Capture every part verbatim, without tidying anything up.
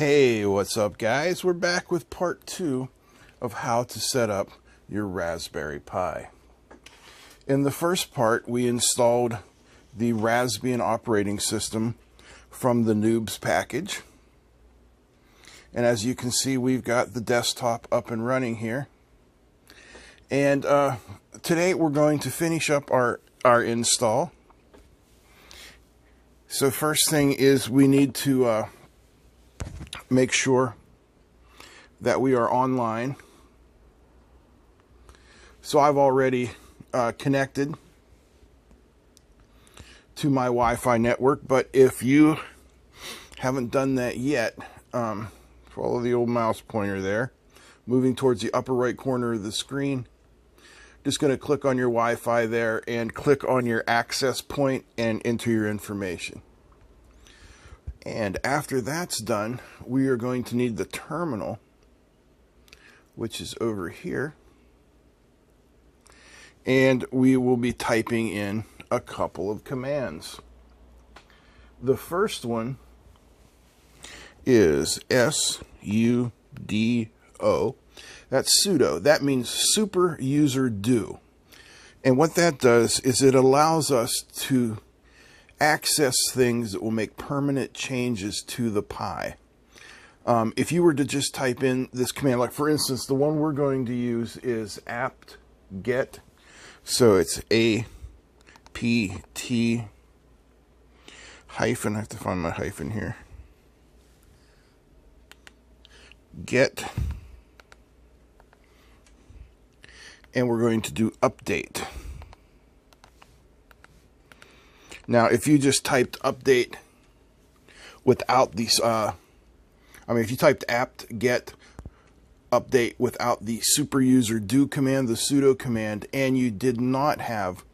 Hey, what's up guys? We're back with part two of how to set up your Raspberry Pi. In the first part, we installed the Raspbian operating system from the noobs package. And as you can see, we've got the desktop up and running here. And uh, today we're going to finish up our, our install. So first thing is we need to uh, make sure that we are online. So I've already uh, connected to my Wi-Fi network, but if you haven't done that yet, um, follow the old mouse pointer there, moving towards the upper right corner of the screen. Just going to click on your Wi-Fi there and click on your access point and enter your information. And after that's done, we are going to need the terminal, which is over here. And we will be typing in a couple of commands. The first one is S U D O. That's sudo. That means super user do. And what that does is it allows us to access things that will make permanent changes to the Pi. Um, if you were to just type in this command, like for instance, the one we're going to use is apt-get. So it's A P T hyphen, I have to find my hyphen here, get, and we're going to do update. Now, if you just typed update without these, uh, I mean, if you typed apt-get update without the super user do command, the sudo command, and you did not have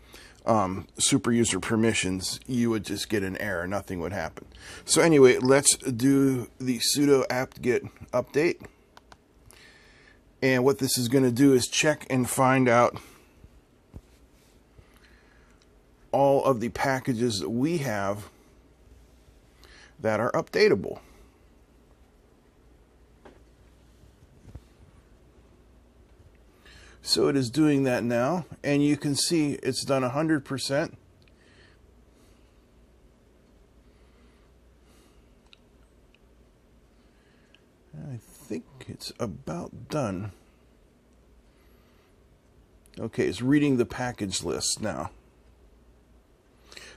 um, super user permissions, you would just get an error. Nothing would happen. So anyway, let's do the sudo apt-get update. And what this is going to do is check and find out all of the packages that we have that are updatable. So it is doing that now, and you can see it's done one hundred percent. I think it's about done. Okay, it's reading the package list now.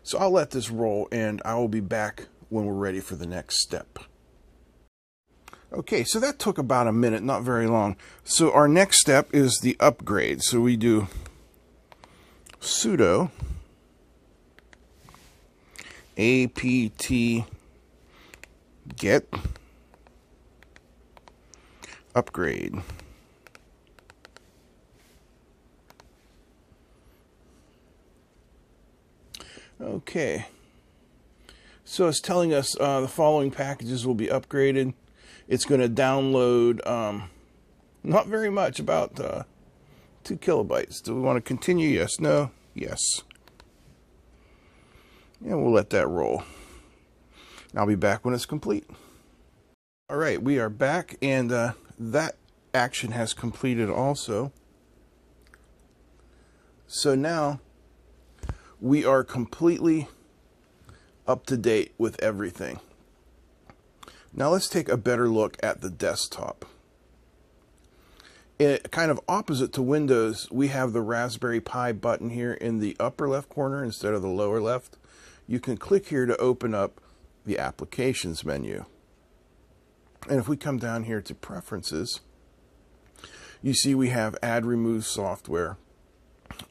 So I'll let this roll, and I will be back when we're ready for the next step. Okay, so that took about a minute, not very long. So our next step is the upgrade. So we do sudo apt-get upgrade. Okay, so it's telling us uh, the following packages will be upgraded. It's going to download um, not very much, about uh, two kilobytes. Do we want to continue? Yes, no, yes. And we'll let that roll. And I'll be back when it's complete. All right, we are back, and uh, that action has completed also. So now we are completely up to date with everything. Now let's take a better look at the desktop. It, kind of opposite to Windows, we have the Raspberry Pi button here in the upper left corner instead of the lower left. You can click here to open up the applications menu. And if we come down here to preferences, you see we have add, remove software,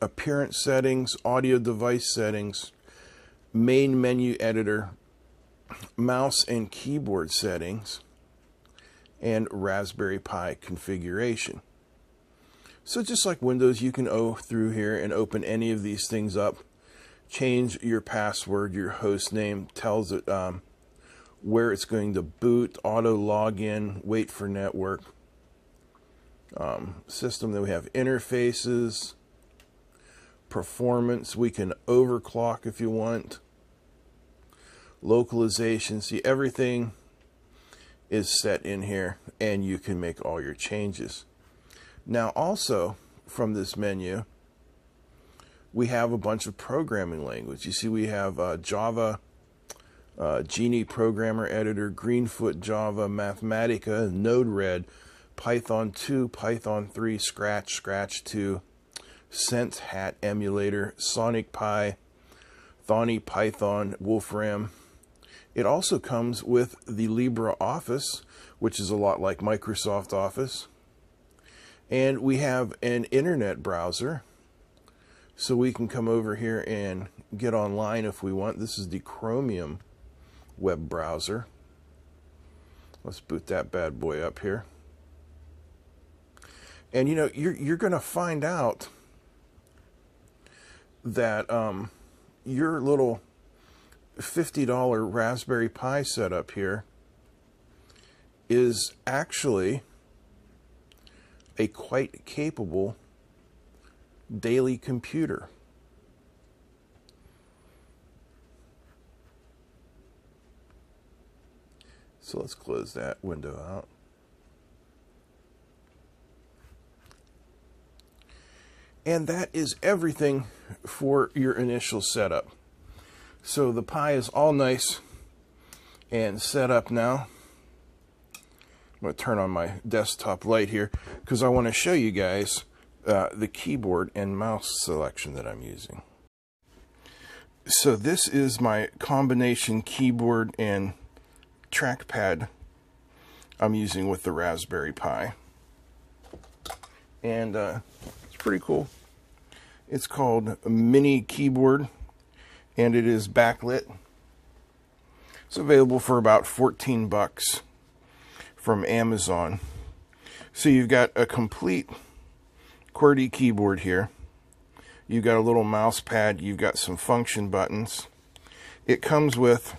appearance settings, audio device settings, main menu editor, mouse and keyboard settings, and Raspberry Pi configuration. So just like Windows, you can go through here and open any of these things up, change your password, your host name, tells it um, where it's going to boot, auto login, wait for network, um, system. That we have interfaces, performance, we can overclock if you want, localization. See, everything is set in here, and you can make all your changes. Now also from this menu, we have a bunch of programming language. You see we have uh, Java, uh, Genie Programmer Editor, Greenfoot Java, Mathematica, Node Red, Python two, Python three, Scratch, Scratch two, Sense Hat Emulator, Sonic Pi, Thonny, Python, Wolfram. It also comes with the LibreOffice, which is a lot like Microsoft Office. And we have an internet browser, so we can come over here and get online if we want. This is the Chromium web browser. Let's boot that bad boy up here. And you know, you're, you're going to find out that um, your little fifty dollar Raspberry Pi setup here is actually a quite capable daily computer. So let's close that window out. And that is everything for your initial setup. So the Pi is all nice and set up now. I'm going to turn on my desktop light here because I want to show you guys uh, the keyboard and mouse selection that I'm using. So this is my combination keyboard and trackpad I'm using with the Raspberry Pi. And uh, it's pretty cool. It's called a mini keyboard, and it is backlit. It's available for about fourteen bucks from Amazon. So you've got a complete QWERTY keyboard here. You've got a little mouse pad. You've got some function buttons. It comes with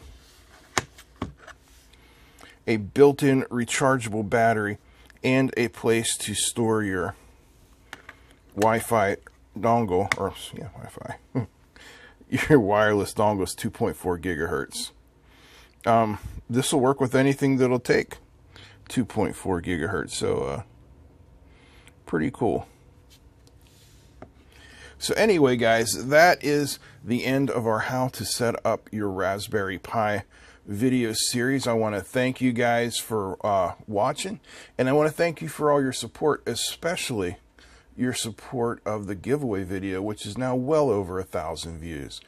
a built-in rechargeable battery and a place to store your Wi-Fi dongle, or yeah, Wi-Fi, your wireless dongle is two point four gigahertz. Um, this will work with anything that'll take two point four gigahertz, so uh, pretty cool. So anyway, guys, that is the end of our how to set up your Raspberry Pi video series. I want to thank you guys for uh, watching, and I want to thank you for all your support, especially your support of the giveaway video, which is now well over a thousand views.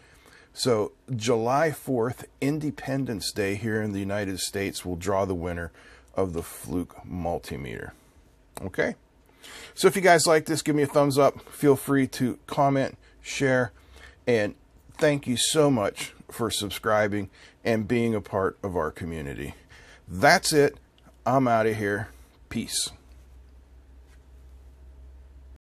So July fourth, Independence Day here in the United States, will draw the winner of the Fluke multimeter. Okay, so if you guys like this, give me a thumbs up. Feel free to comment, share, and thank you so much for subscribing and being a part of our community. That's it. I'm out of here. Peace.